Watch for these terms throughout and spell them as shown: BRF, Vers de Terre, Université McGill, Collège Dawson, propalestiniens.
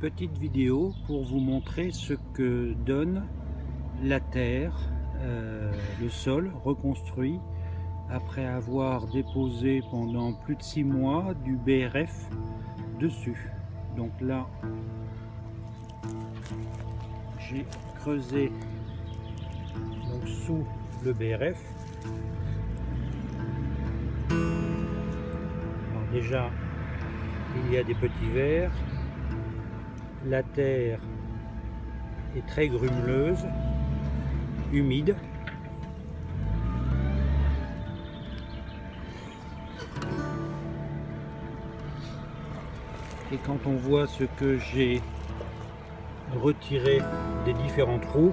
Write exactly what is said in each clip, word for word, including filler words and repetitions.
petite vidéo pour vous montrer ce que donne la terre, euh, le sol reconstruit après avoir déposé pendant plus de six mois du B R F dessus. Donc là, j'ai creusé donc sous le B R F. Alors déjà, il y a des petits vers. La terre est très grumeleuse, humide. Et quand on voit ce que j'ai retiré des différents trous,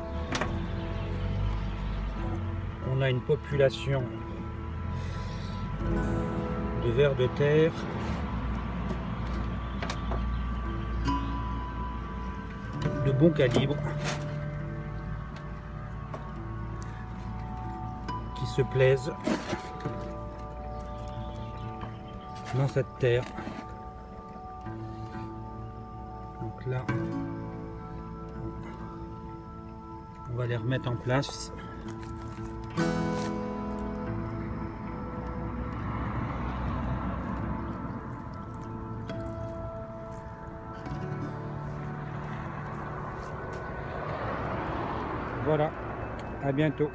on a une population de vers de terre de bon calibre qui se plaisent dans cette terre. Donc là, on va les remettre en place. Voilà, à bientôt.